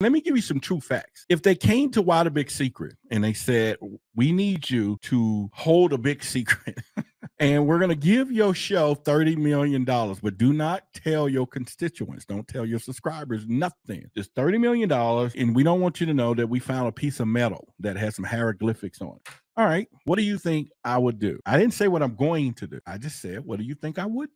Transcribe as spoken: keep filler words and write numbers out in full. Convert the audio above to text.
Let me give you some true facts. If they came to Why the Big Secret and they said, we need you to hold a big secret and we're going to give your show thirty million dollars, but do not tell your constituents. Don't tell your subscribers, nothing. Just thirty million dollars. And we don't want you to know that we found a piece of metal that has some hieroglyphics on it. All right, what do you think I would do? I didn't say what I'm going to do. I just said, what do you think I would do?